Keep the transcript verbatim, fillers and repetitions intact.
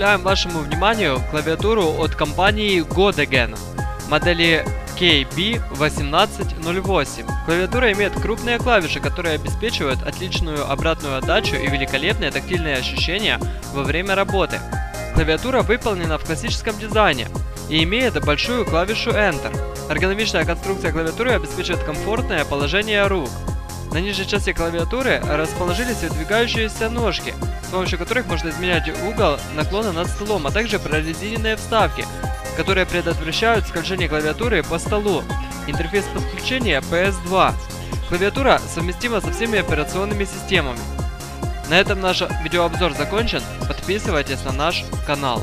представляем вашему вниманию клавиатуру от компании Codegen модели К Б один восемь ноль восемь. Клавиатура имеет крупные клавиши, которые обеспечивают отличную обратную отдачу и великолепные тактильные ощущения во время работы. Клавиатура выполнена в классическом дизайне и имеет большую клавишу Enter. Эргономичная конструкция клавиатуры обеспечивает комфортное положение рук. На нижней части клавиатуры расположились выдвигающиеся ножки, с помощью которых можно изменять угол наклона над столом, а также прорезиненные вставки, которые предотвращают скольжение клавиатуры по столу. Интерфейс подключения П С два. Клавиатура совместима со всеми операционными системами. На этом наш видеообзор закончен. Подписывайтесь на наш канал.